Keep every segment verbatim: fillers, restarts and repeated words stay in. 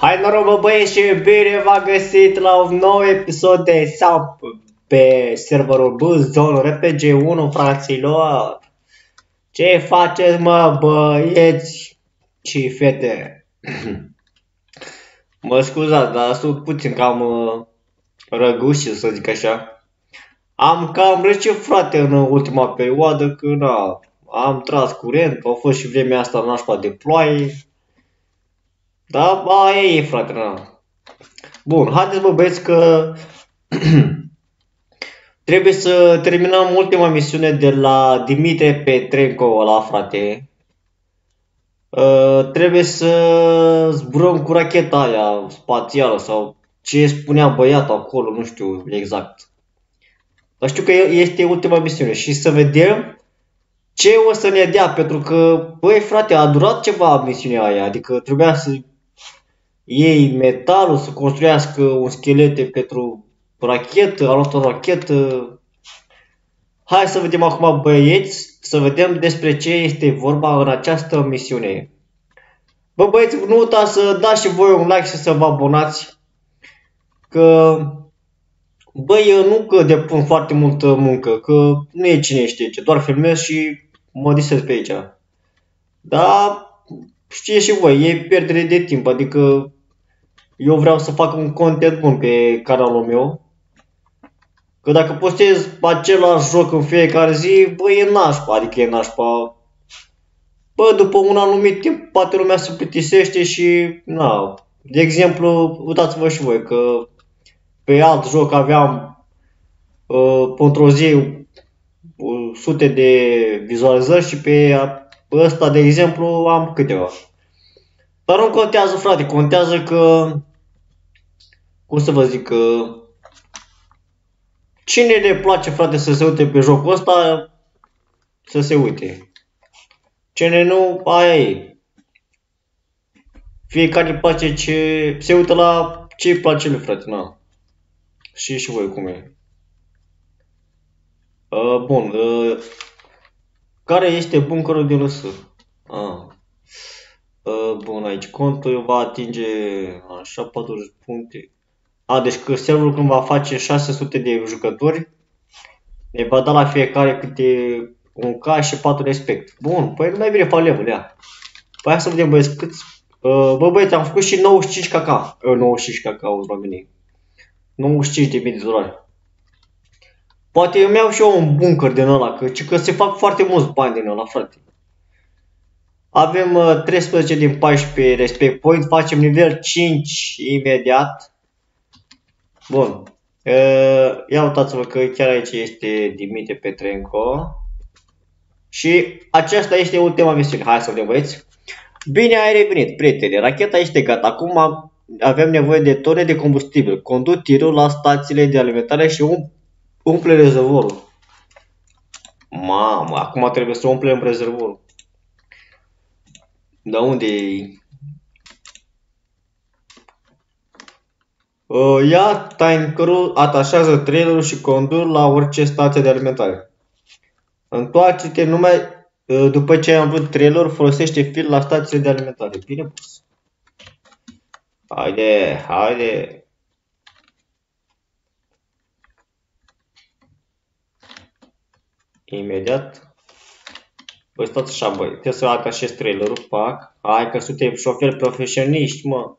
Hai noroc bă băieți și iubire, v-am găsit la un nou episod de SAMP pe serverul B-Zone R P G unu, fraților. Ce faceți mă băieți și fete? Mă scuzați, dar sunt puțin cam uh, răgușit, să zic așa. Am cam răcit frate în ultima perioadă, că na, am tras curent, a fost și vremea asta nașpa de ploaie. Da, aia e frate, na. Bun, haideți bă băieți că trebuie să terminăm ultima misiune de la Dimitri Petrenko ăla, frate. Uh, trebuie să zburăm cu racheta aia spațială sau ce spunea băiatul acolo, nu știu exact. Dar știu că este ultima misiune și să vedem ce o să ne dea, pentru că, băi frate, a durat ceva misiunea aia, adică trebuia să iei metalul, să construiască un schelete pentru rachetă, a luat o rachetă. Hai să vedem acum băieți, să vedem despre ce este vorba în această misiune. Bă băieți, nu uitați să dați și voi un like și să vă abonați. Că, băi, eu nu că depun foarte multă muncă, că nu e cine știe ce, doar filmez și mă distrez pe aici. Dar știți și voi, e pierdere de timp, adică eu vreau să fac un content bun pe canalul meu. Că dacă postez același joc în fiecare zi, bă, e nașpa, adică e nașpa. Bă, după un anumit timp, poate lumea se plictisește și, na, de exemplu, uitați-vă și voi că pe alt joc aveam, uh, într-o zi, uh, sute de vizualizări și pe ăsta, de exemplu, am câteva. Dar nu contează, frate, contează că, cum să vă zic, că cine le place, frate, să se uite pe jocul ăsta, să se uite. Cine nu, aia e. Fiecare place ce... se uită la ce-i place lui, frate, na. Și și voi cum e. Uh, bun. Uh, care este buncărul din L S? Ah. Uh, bun, aici contul va atinge așa patruzeci puncte. A, deci că serverul când va face șase sute de jucători, ne va da la fiecare câte un K și patru respect. Bun, păi mai bine fac level, ia. Păi hai să vedem băieți câți. Uh, bă băieți, am făcut și nouăzeci și cinci K K. Uh, nouăzeci și cinci K K, o va veni. nouăzeci și cinci de mii de dolari. Poate eu mi-au și eu un bunker din ăla, că, că se fac foarte mulți bani din ăla, frate. Avem uh, treisprezece din paisprezece respect point, facem nivel cinci imediat. Bun, uh, ia uitați-vă că chiar aici este Dimitri Petrenko. Și aceasta este ultima misiune, hai să vedem băieți. Bine ai revenit, prietene, racheta este gata, acum avem nevoie de tone de combustibil. Conduc tirul la stațiile de alimentare și um umple rezervorul. Mamă, acum trebuie să umplem rezervorul. Dar unde e? Uh, ia tankerul, atașează trailerul și condur la orice stație de alimentare. Întoarce-te numai uh, după ce ai umplut trailerul, folosește fil la stațiile de alimentare. Bine pus. Haide, haide. Imediat. Băi, stați așa, băi. Trebuie să atașez trailerul, pac. Hai că suntem șoferi profesioniști, mă.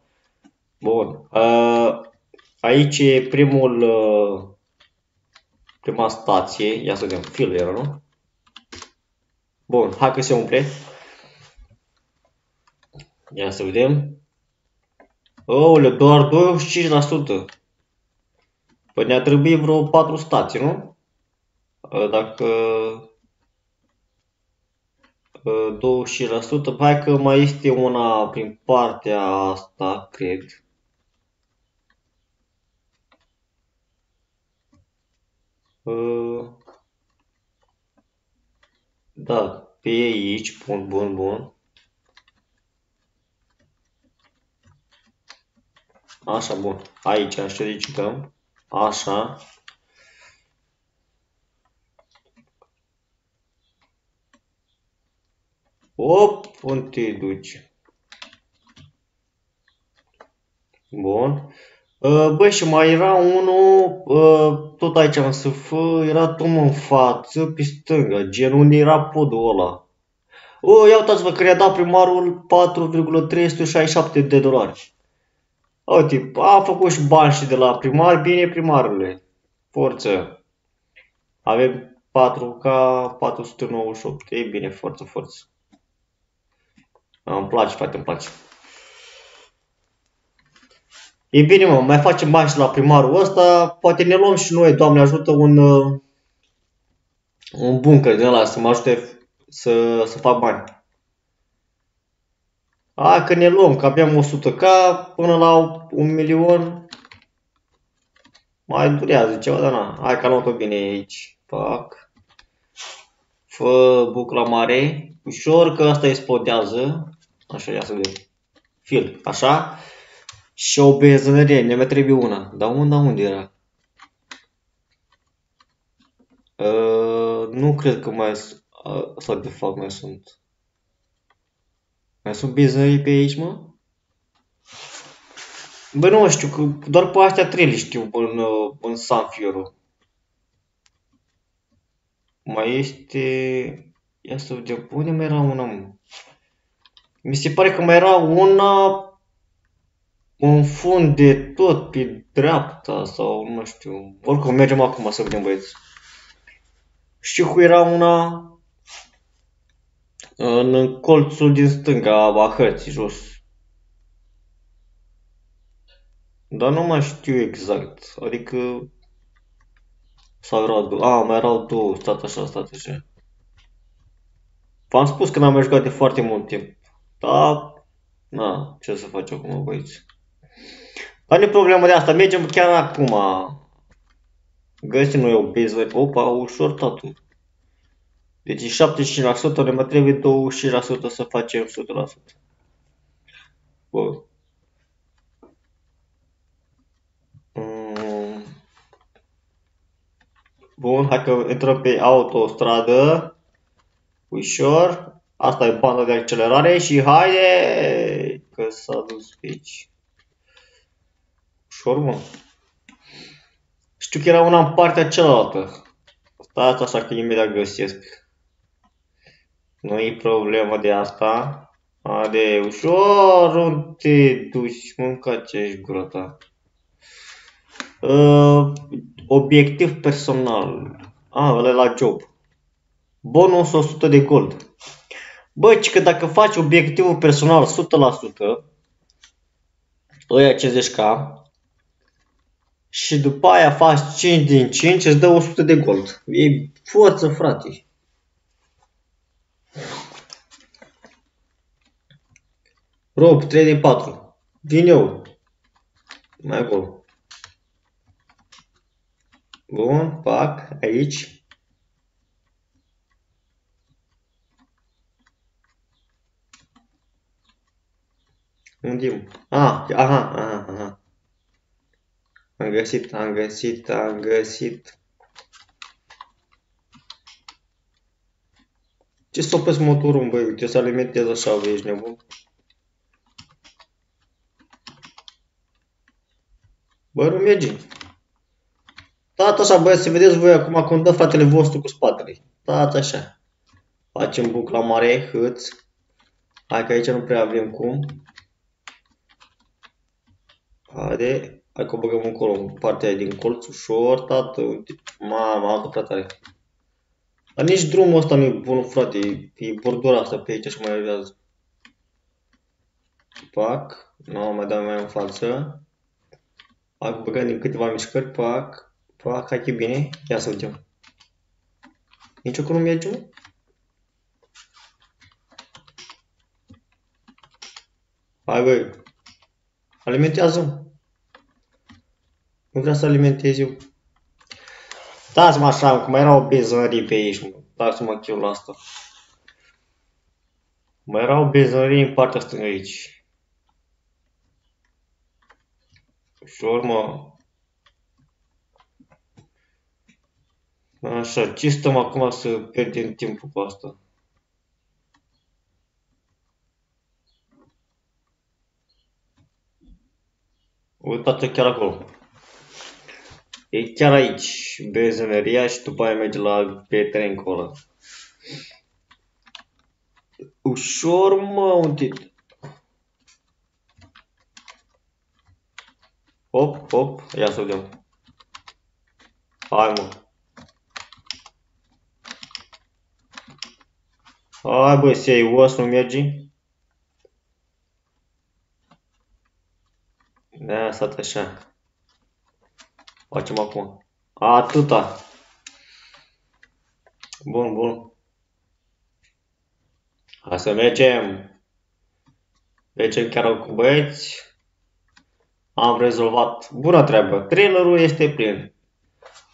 Bun. Uh, Aici e primul, uh, prima stație, ia să vedem, filul era, nu? Bun, hai că se umple. Ia să vedem. Oule, doar douăzeci și cinci la sută. Păi ne-a trebuit vreo patru stații, nu? Uh, dacă... Uh, douăzeci la sută, hai că mai este una prin partea asta, cred. Da, pe aici, bun, bun, bun. Așa, bun, aici solicităm, așa. Op, unde te duci? Bun. Băi, și mai era unul, tot aici în S F, era tom în față, pe stânga, gen unde era podul ăla. O, ia uitați-vă că i-a dat primarul patru virgulă trei șase șapte de dolari. O, tip, a făcut și bani și de la primar, bine primarule. Forță. Avem patru K patru sute nouăzeci și opt. Ei bine, forță, forță. Îmi place, frate, îmi place. E bine, mă, mai facem bani și la primarul ăsta, poate ne luăm și noi, Doamne ajută, un, un bunker din ăla să mă ajute să, să fac bani. A, că ne luăm, că aveam o sută K până la un milion. Mai durează ceva, dar na, hai că am luat-o bine aici. Fac. Fă bucla mare, ușor, că asta explodează. Așa, ia să vedem. Fil, așa. Și o bezănărie, ne mai trebuie una. Dar unde, unde era? Uh, nu cred că mai sunt. Uh, sau de fapt mai sunt. Mai sunt bezănării pe aici, mă? Bă, nu știu, că doar pe astea trei le știu în, în San Fiodo. Mai este... Ia să vedem, unde mai era una, mă? Mi se pare că mai era una... În fund de tot, pe dreapta sau nu știu. Oricum mergem acum să vedem, băieți. Știu că era una în colțul din stânga a hărții, jos. Dar nu mai știu exact, adică... Sau erau două, a, mai erau două, stat așa, stat așa. V-am spus că n-am mai jucat de foarte mult timp, dar... Na, ce să faci acum, băieți? Dar nu e problema de asta, mergem chiar acum. Găsim noi o beză, opa, ușor tatu. Deci șaptezeci și cinci la sută, ne mai trebuie douăzeci și cinci la sută să facem o sută la sută. Bă. Bun, hai că intrăm pe autostradă. Ușor. Asta e banda de accelerare și haide că s-a dus pe aici. Ușor, mă. Știu că era una în partea cealaltă. Stați așa că imediat găsesc. Nu e problema de asta. Haide, ușor, unde te duci? Mâncați aici gura ta. Uh, obiectiv personal. Ah, ăla e la job. Bonus o sută de gold. Bă, că dacă faci obiectivul personal o sută la sută, ăia cincizeci K, și după aia faci cinci din cinci, îți dă o sută de gold. E forță, frate. Rob, trei din patru. Vin eu. Mai acolo. Bun, pac, aici. Unde-i? Ah, aha, aha, aha. Am găsit, am găsit, am găsit. Ce s-a oprit motorul, băi? Uite, să alimentez așa, băi, ești nebun. Băi, nu merge. Stați așa, băi, să vedeți voi acum cum dă fratele vostru cu spatele. Stați așa. Facem bucla mare, hâț. Hai că aici nu prea avem cum. Haide, hai că o băgăm încolo, în partea aia din colț, ușor, tată, uite, mama, altă prea tare. Dar nici drumul ăsta nu e bun, frate, e, e bordura asta pe aici și mai elevează. Pac, nu, mai dau mai în față. Hai că băgăm din câteva mișcări, pac, pac, hai că e bine, ia să vedem. Nici o cum nu merge, mă? Hai, băi. Alimentează-mă. Nu vreau să alimentez eu. Dați-mă așa, cum era o bezănărie pe aici, mă. Dați-mă chiul la asta. Mai era o bezănărie în partea stângă aici. Ușor, mă. Așa, ce stăm acum să pierdem timpul cu asta? Uitați-o chiar acolo. E chiar aici, bezoneria, și după aia merge la Petrenko ăla. Ușor, mă, un tit. Hop, hop, ia să vedem. Hai, mă. Hai, bă, să iei os, nu mergi. Da, stat așa. Facem acum. Atâta. Bun, bun. Hai să mergem. Mergem chiar cu băieți. Am rezolvat. Bună treabă. Trailerul este plin.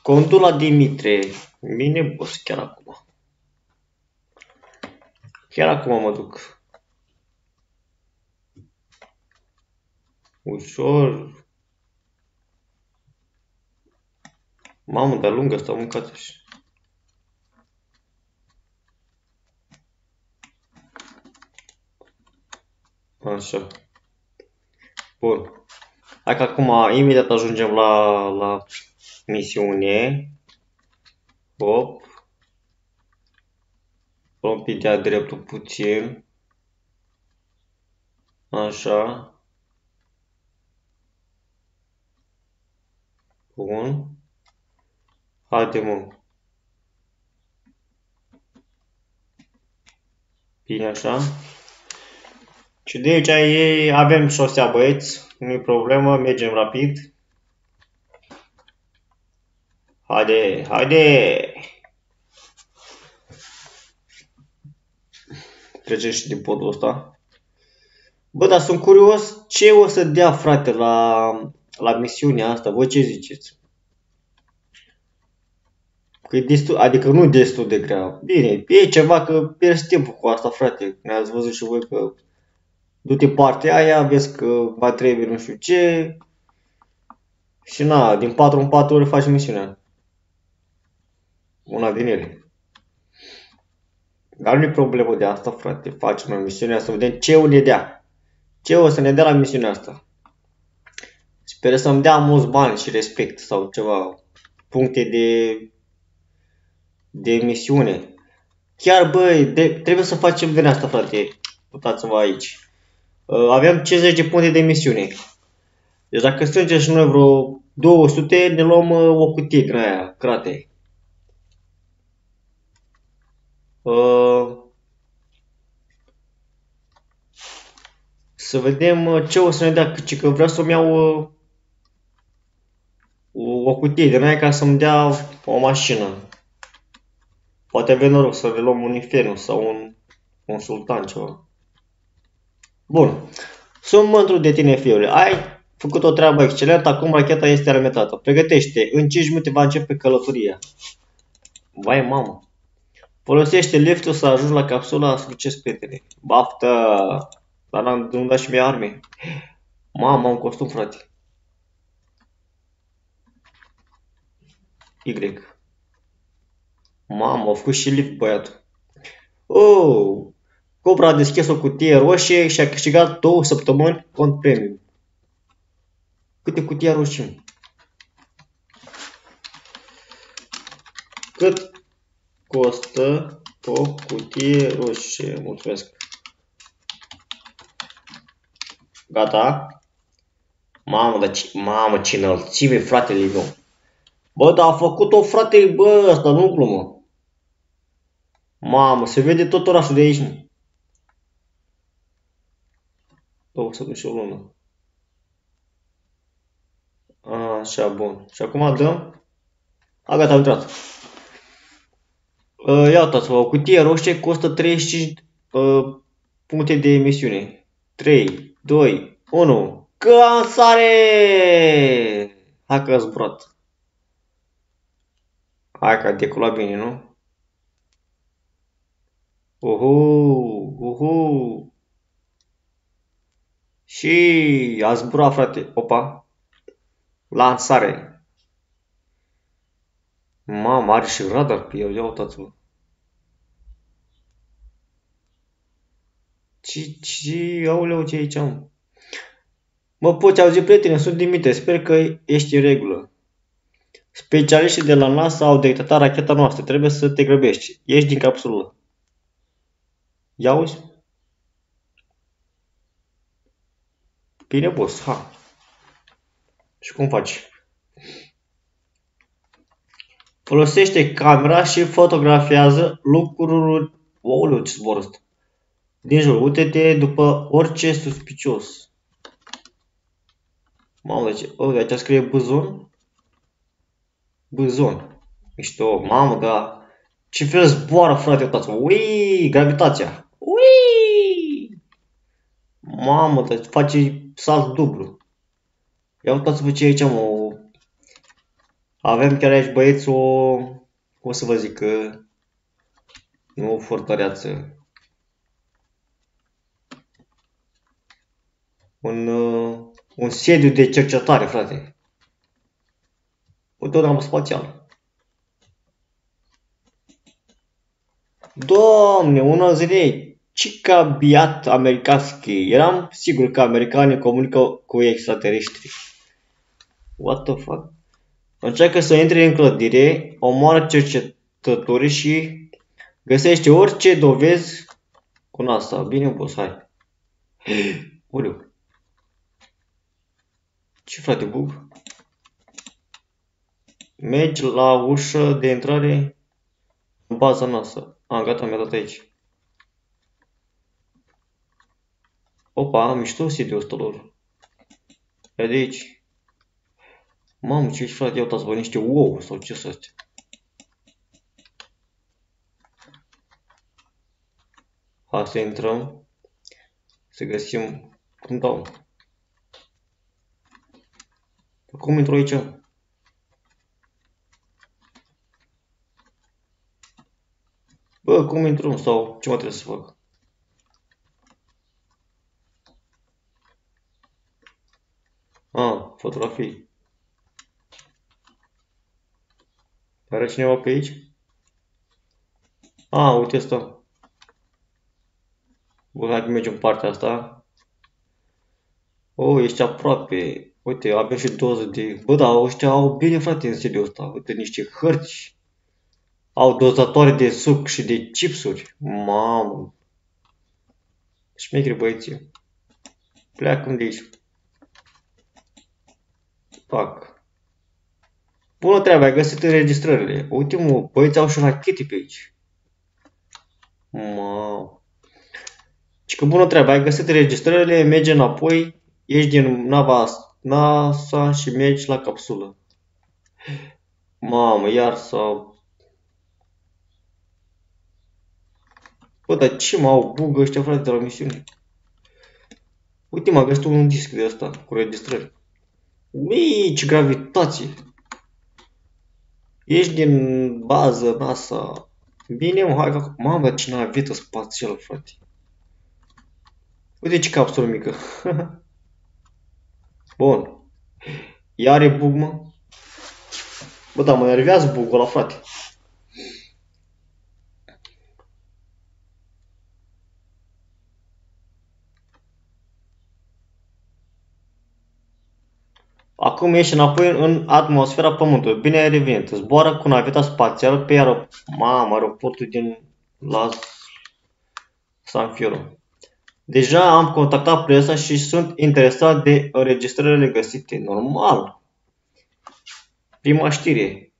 Contul la Dimitri. Bine, boss, chiar acum. Chiar acum mă duc. Ușor. Mamă, dar lungă stau mâncat așa. Așa. Bun. Hai că acum imediat ajungem la, la misiune. Hop. Vom pitea dreptul puțin. Așa. Bun. Haide, mă. Bine așa. Și de aici e, avem șosea, băieți. Nu-i problemă, mergem rapid. Haide, haide! Trecem și din podul ăsta. Bă, dar sunt curios ce o să dea, frate, la... la misiunea asta, voi ce ziceți? Că e destul, adică nu destul de grea. Bine, e ceva că pierzi timpul cu asta, frate. Ne-ați văzut și voi că du-te partea aia, vezi că va trebui nu știu ce. Și na, din patru în patru ori faci misiunea. Una din ele. Dar nu e problemă de asta, frate. Facem la misiunea să vedem ce o ne dea. Ce o să ne dea la misiunea asta. Sper să-mi dea mulți bani și respect sau ceva, puncte de, de misiune. Chiar băi, de, trebuie să facem din asta, frate, uitați-vă aici. Avem cincizeci de puncte de misiune. Deci dacă strângem și noi vreo două sute, ne luăm o cutie din aia, crate. Să vedem ce o să ne dea, ci că vreau să-mi iau o cutie din aia ca să-mi dea o mașină. Poate avem noroc să le luăm un Inferno sau un, un Sultan, ceva. Bun. Sunt mândru de tine, fiule. Ai făcut o treabă excelentă, acum racheta este alimentată. Pregătește, în cinci minute va începe călătoria. Vai, mamă. Folosește liftul să ajungi la capsula, succes, prietene. Baftă! Dar n-am dat și mie arme. Mamă, un costum, frate. Y. Mamă, a făcut și lift, băiatul. Oh! Cobra a deschis o cutie roșie și a câștigat două săptămâni cont premium. Câte cutii roșii? Cât costă o cutie roșie? Mulțumesc. Gata. Mamă, dar ce, mamă, ce înălțime, fratele meu. Bă, dar a făcut-o, frate, bă, asta nu glumă. Mamă, se vede tot orașul de aici, mă. O să duc și o lună. Așa, bun. Și acum dăm. A, gata, am intrat. Ia uitați-vă, o cutie roșie costă treizeci și cinci uh, puncte de emisiune. trei, doi, unu, Cansare! Hai că a zburat. Hai că a decolat bine, nu? Uhu, uhu. Și a zburat, frate. Opa. Lansare. Mamă, are și radar pe el. Ia uitați-vă. Ci, ci, auleu, ce aici am? Mă poți auzi, prietene, sunt Dimitri, sper că ești în regulă. Specialiștii de la NASA au detectat racheta noastră, trebuie să te grăbești. Ești din capsulă. Ia uzi? Bine, boss, ha. Și cum faci? Folosește camera și fotografiază lucruri... Ouleu, ce zbor ăsta. Din jur, uite-te după orice suspicios. Mamă, deci, oh, aici scrie B-Zone. B-Zone. Mișto, mamă, da. Ce fel zboară, frate, uitați-mă. Uiii, gravitația. Uiii. Mamă, da, face salt dublu. Ia uitați-vă ce e aici, mă. Avem chiar aici, băieți, o... Cum să vă zic, nu o fortăreață. Un, uh, un sediu de cercetare, frate. O doamnă spațială. Doamne, una zile, cica biat americanski. Eram sigur că americanii comunică cu extraterestri. What the fuck? Încearcă să intre în clădire, omoară cercetătorii și găsește orice dovezi cu NASA. Bine, boss, hai. Oleu. Ce, frate, bug? Mergi la ușă de intrare în baza noastră. A, gata, mi-a dat aici. Opa, mișto sediul ăsta lor. Ia de aici. Mamă, ce ești, frate, iau tați niște ouă sau ce să astea. Hai să intrăm. Să găsim cum dau. Cum intru aici? Bă, cum intru? Sau ce mă trebuie să fac? A, fotografii. Are cineva pe aici? A, uite asta. Bă, hai că mergem în partea asta. O, ești aproape. Uite, avem și douăzeci de... Bă, da, ăștia au bine, frate, în sediul ăsta. Uite, niște hărți. Au dozatoare de suc și de chipsuri. Mamă. Șmecheri, băieții. Pleacă de aici. Pac. Bună treabă, ai găsit înregistrările. Uite, mă, băieții au și rachete pe aici. Mamă. Și că bună treabă, ai găsit înregistrările, merge înapoi, ești din nava asta. NASA și mergi la capsulă. Mamă, iar sau... Bă, dar ce m-au bugă ăștia, frate, de la misiune? Uite, m-a găsit un disc de asta cu registrări. Uiii, ce gravitație! Ești din bază NASA. Bine, mă, hai că... Mamă, ce navetă spațială, frate. Uite ce capsulă mică. Bun. Iar e bug, mă. Bă, da, mă enervează bugul ăla, frate. Acum ieși înapoi în atmosfera Pământului. Bine ai revenit. Zboară cu naveta spațială pe aer... Mamă, aeroportul din Las San Fiodo. Deja am contactat presa și sunt interesat de înregistrările găsite. Normal. Prima știre.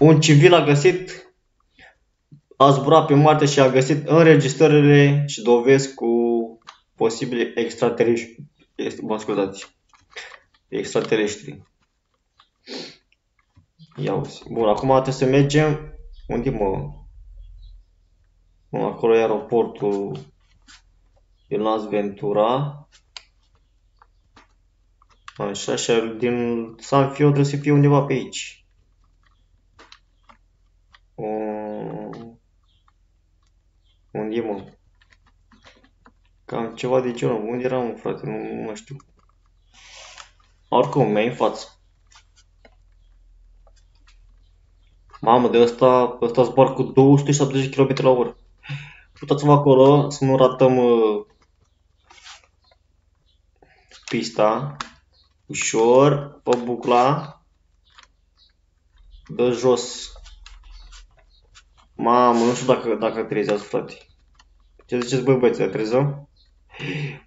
Un civil a găsit, a zburat pe Marte și a găsit înregistrările și dovezi cu posibile extraterestri. Mă scuzați. Extraterestri. Ia uzi. Bun, acum trebuie să mergem. Unde mă... Acolo e aeroportul din Las Ventura. Așa, și din San Fiodo trebuie să fie undeva pe aici. O... Unde e, mă? Cam ceva de genul. Unde era, mă, frate? Nu, nu mă știu. Oricum, mai în față. Mamă, de ăsta, ăsta zboară cu două sute șaptezeci de kilometri la oră. Uitați-vă acolo, să nu ratăm uh, pista, ușor, pe bucla, dă jos. Mamă, nu știu dacă, dacă trezează, frate. Ce ziceți, băi, băieți, trezăm?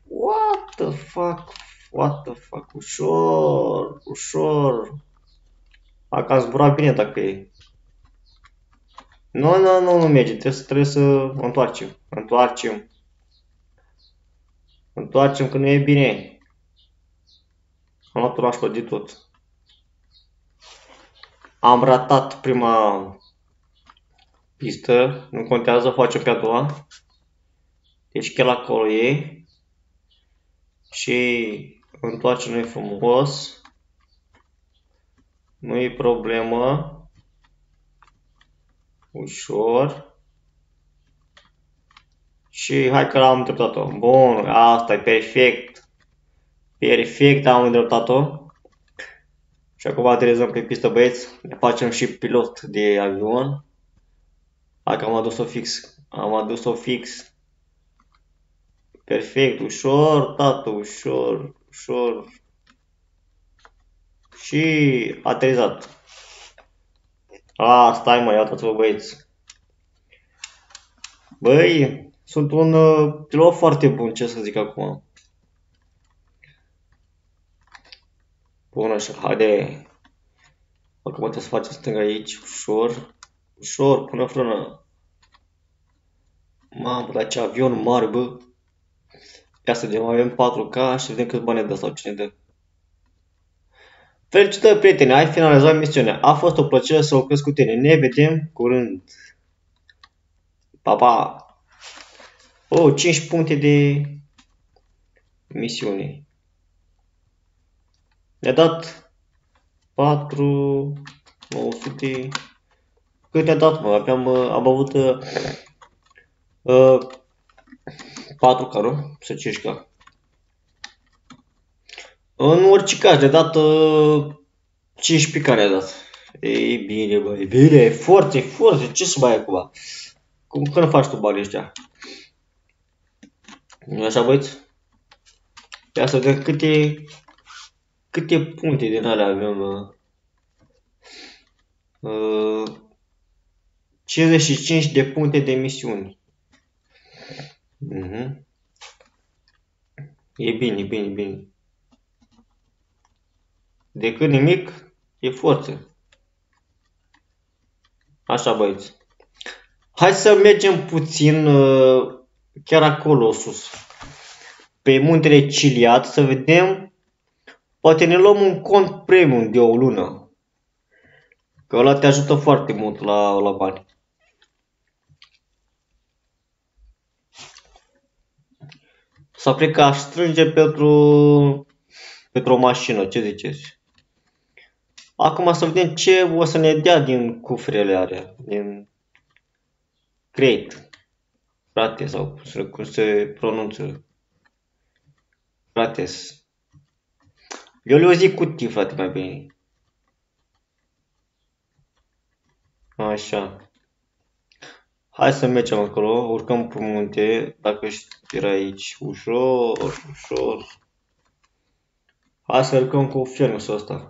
What the fuck, what the fuck, ușor, ușor. Dacă a zburat bine, dacă e. Nu, nu, nu, nu merge, trebuie să, trebuie să întoarcem, întoarcem. Întoarcem că nu e bine. Am luat orașul de tot. Am ratat prima pistă, nu contează, facem pe a doua. Deci chiar acolo e. Și întoarcem noi frumos. Nu e problemă. Ușor. Și hai că am îndreptat-o. Bun, asta e perfect. Perfect, am îndreptat-o. Și acum aterizăm pe pistă, băieți. Ne facem și pilot de avion. Hai că am adus-o fix. Am adus-o fix. Perfect, ușor, tată, ușor, ușor. Și aterizat. A, stai mă, iată-vă băieți. Băi, sunt un uh, pilot foarte bun, ce să zic acum. Bun, așa, haide. Acum trebuie să facem stânga aici, ușor. Ușor, pune frână. Mamă, dar ce avion mare, bă. Ia să vedem, avem patru K și vedem câți bani dă sau cine dă. Felicitări, prieteni, ai finalizat misiunea. A fost o plăcere să lucrez cu tine. Ne vedem curând. Pa, pa! Oh, cinci puncte de misiune. Ne-a dat patru mii nouă sute. Cât ne-a dat, mă? Aveam, am avut uh, patru K, nu? Să cinci K. În orice caz, de dată cincisprezece care a dat. E bine, bă, e bine, forțe, forțe, ce să mai ai acum? Cum când faci tu banii ăștia? Nu așa, băieți? Ia să vedem câte, câte puncte din alea avem. Uh, cincizeci și cinci de puncte de misiuni. Uh-huh. E bine, e bine, e bine. Decât nimic, e forță. Așa, băieți. Hai să mergem puțin chiar acolo sus, pe muntele Ciliat, să vedem. Poate ne luăm un cont premium de o lună. Că ăla te ajută foarte mult la, la bani. S-a plecat, aș strânge pentru, pentru o mașină, ce ziceți? Acum să vedem ce o să ne dea din cufrele alea, din crate, frate, sau cum se pronunță, frates. Eu le-o zic cutii, frate, mai bine. Așa. Hai să mergem acolo, urcăm pe munte, dacă era aici, ușor, ușor. Hai să urcăm cu fermusul ăsta.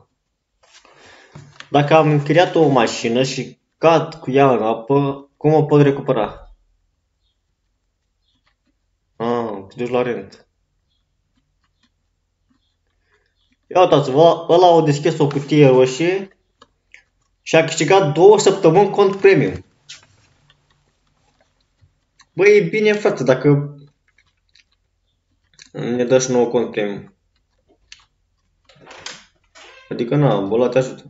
Dacă am închiriat o mașină și cad cu ea în apă, cum o pot recupera? Ah, te duci la rent. Ia uitați-vă, ăla a deschis o cutie roșie și a câștigat două săptămâni cont premium. Băi, e bine, frate, dacă ne dă și nouă cont premium. Adică, na, bola te ajută.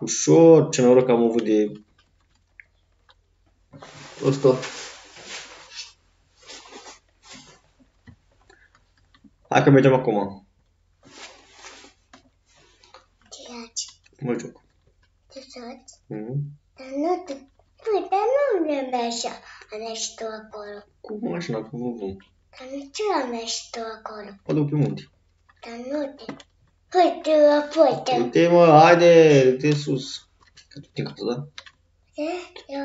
Ușor, ce noroc am avut de ăsta. Hai că mergem acum. Ce faci? Mă joc. Ce faci? Dar nu te... Păi, dar nu vrem așa. Amești tu acolo. Cu mașina, cu vândul. Dar nu ce amești tu acolo? Mă duc pe munte. Dar nu te... Uite, uite. Uite, mă, haide, uite sus. Că tu tincătă, da? Eu, eu,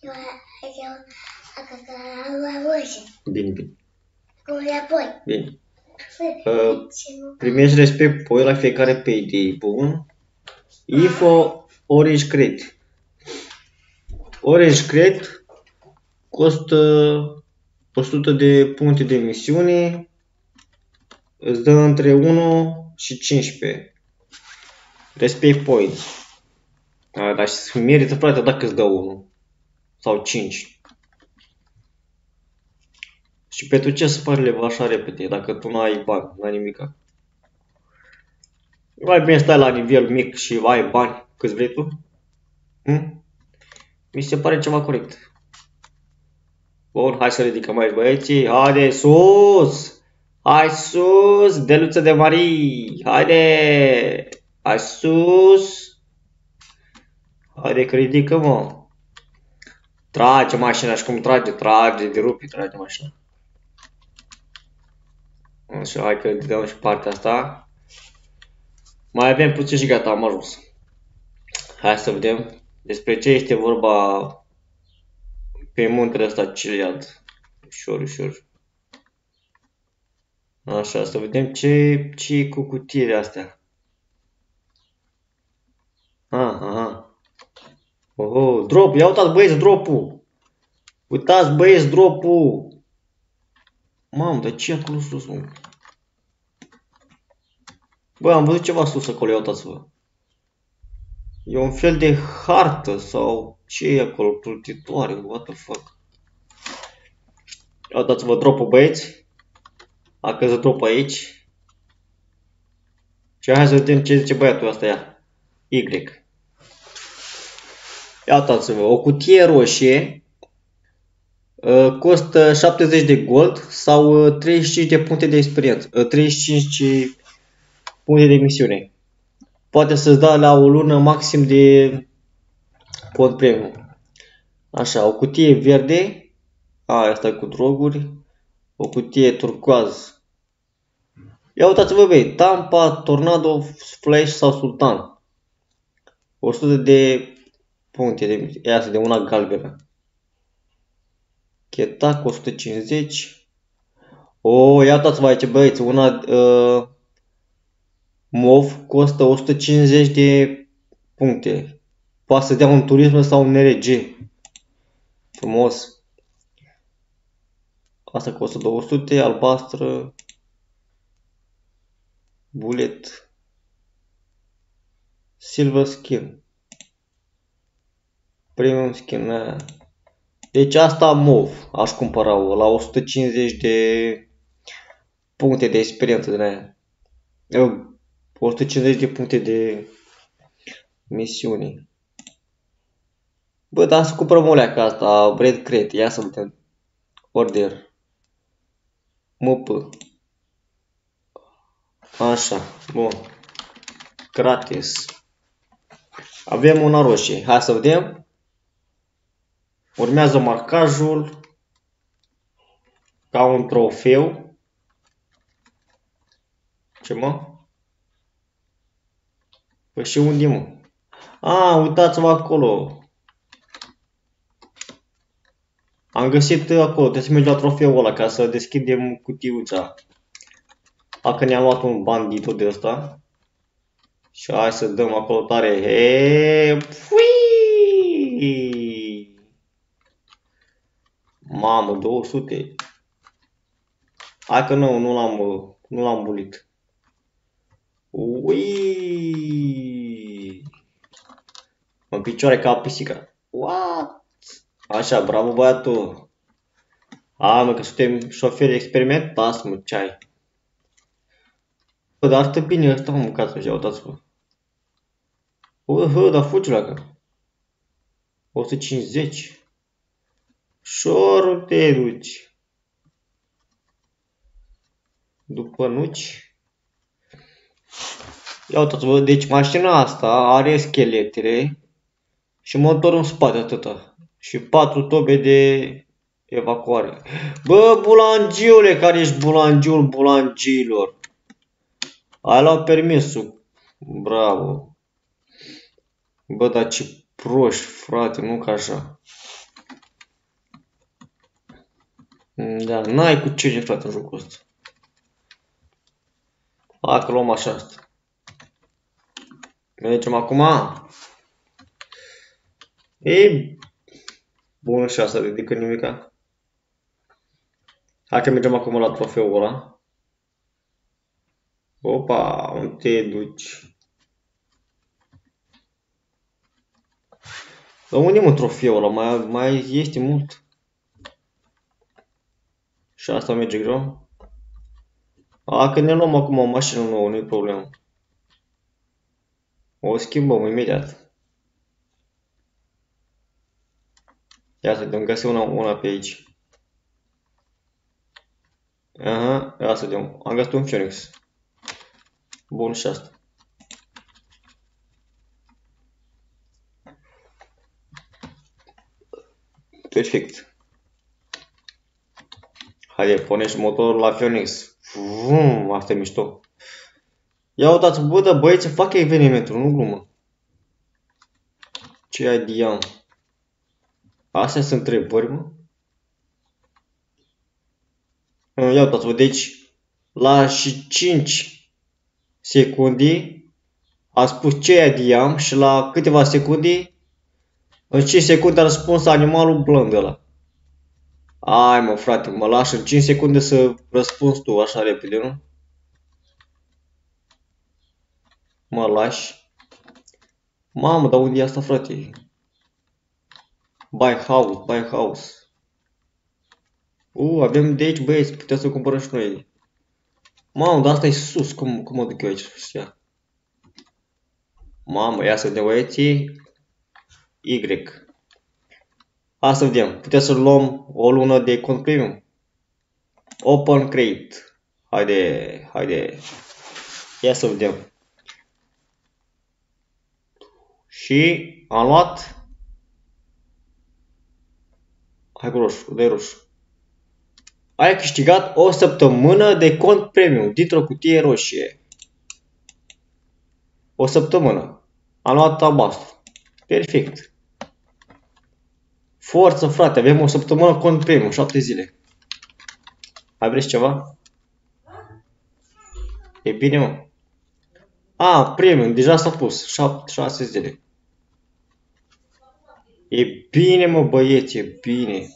eu, acasă, la roșie. Bine, bine. Acum, apoi. Bine. Uh, primești respect pe la fiecare payday. Bun. If o orange crate. Orange crate costă o sută de puncte de misiune. Îți dă între unu și cincisprezece. Respect points. A, dar și merită, frate, dacă îți dă unu sau cinci. Și pentru ce să pare leva așa repede, dacă tu n-ai bani, n-ai nimica? Mai bine stai la nivel mic și ai bani câți vrei tu? Hm? Mi se pare ceva corect. Bun, hai să ridicăm aici, băieții. Haide sus! Hai sus! Deluță de Marii! Haide! Hai sus! Haide că ridică, mă! Trage mașina și cum trage, trage de rupi, trage mașina. Așa, hai că dăm și partea asta. Mai avem puțin și gata, am ajuns. Hai să vedem despre ce este vorba pe muntele ăsta celiat. Ușor, ușor. Așa, să vedem ce, ce e cu cutiile astea. Aha, aha. Oho, drop, ia uitați băieți drop-ul. Uitați băieți drop-ul. Mamă, dar ce e acolo sus, mă? Bă, am văzut ceva sus acolo, ia uitați-vă. E un fel de hartă sau ce e acolo, plutitoare, what the fuck. Ia uitați-vă dropul, băieți. A căzut drop aici. Și hai să vedem ce zice băiatul ăsta, ia. Y. Ia uitați-vă, o cutie roșie. Costă șaptezeci de gold sau treizeci și cinci de puncte de experiență, treizeci și cinci puncte de misiune. Poate să-ți da la o lună maxim de pod premium. Așa, o cutie verde, a, asta e cu droguri, o cutie turcoaz. Ia uitați-vă băi, Tampa, Tornado, Splash sau Sultan. o sută de puncte de misiune, asta de una galbenă. Chetac, o sută cincizeci. O, ia uitați-vă aici băieți, una uh, mov costă o sută cincizeci de puncte. Poate să dea un turism sau un R G. Frumos. Asta costă două sute, albastră. Bullet. Silver skin. Premium skin, na. Deci asta mov, aș cumpăra-o la o sută cincizeci de puncte de experiență din aia. o sută cincizeci de puncte de misiuni. Bă, dar să cumpărăm o leacă asta, Bread Crate, ia să vedem. Order. M P. Așa, bun. Gratis. Avem una roșie, hai să vedem. Urmează marcajul ca un trofeu. Ce mă? Păi și unde mă? A, uitați-vă acolo. Am găsit acolo, trebuie să mergi la trofeul ăla ca să deschidem cutiuța. Dacă ne-am luat un bandito de ăsta. Și hai să dăm acolo tare. He, pui! Mamă, două sute. Hai că nu, nu l-am nu l-am bulit. Uiii. În picioare ca pisica. What? Așa, bravo băiatul. A, mă, că suntem șoferi experimentați, mă, ce ai? Bă, dar arată bine ăsta, mă, mâncați, mă, uitați-vă. Uhă, dar fugi, leacă. o sută cincizeci. Ușor te duci. După nuci. Ia uitați-vă, deci mașina asta are scheletele și motorul în spate atâta. Și patru tobe de evacuare. Bă, bulangiule, care ești bulangiul bulangilor? Ai luat permisul. Bravo. Bă, dar ce proști, frate, nu ca așa. Da, n-ai cu ce, frate, în jocul ăsta. Dacă luăm așa asta. Mergem acum. Ei, bun, și asta ridică nimica. Hai că mergem acum la trofeul ăla. Opa, unde te duci? Rămânem în trofeul ăla, mai, mai este mult. Și asta merge greu. A, că ne luăm acum o mașină nouă, nu-i problemă. O schimbăm imediat. Ia să dăm, găsim una, una pe aici. Aha, ia să dăm, am găsit un Phoenix. Bun, și asta. Perfect. Haide, punești motorul la Phoenix. Vum, asta e mișto. Ia uitați, bă, da, băieți, fac evenimentul, nu glumă. Ce ai de ea? Astea sunt întrebări, mă. Ia uitați-vă, deci, la și cinci secunde a spus ce ai de ea și la câteva secunde, în cinci secunde a răspuns animalul blând ăla. Ai, mă, frate, mă lași în cinci secunde să răspunzi tu așa repede, nu? Mă lași. Mamă, dar unde e asta, frate? Buy house, buy house. U, avem de aici, băieți, putem să cumpărăm și noi. Mamă, dar asta e sus, cum, cum mă duc eu aici? Ia. Mamă, ia să vedem, băieții. Y. Asta vedem, putem să luăm o lună de cont premium. Open crate. Haide, haide. Ia să vedem. Și am luat. Hai cu roșu, dai roșu. Ai câștigat o săptămână de cont premium dintr-o cutie roșie. O săptămână. Am luat albastru. Perfect. Forță, frate, avem o săptămână cont premium, șapte zile. Mai vreți ceva? E bine, mă. A, premium, deja s-a pus, șase zile. E bine, mă, băieți, e bine.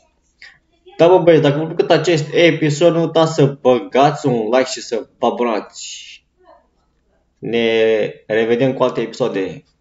Da, bă, băieți, dacă vă plăcut acest episod, nu uitați să băgați un like și să vă abonați. Ne revedem cu alte episoade.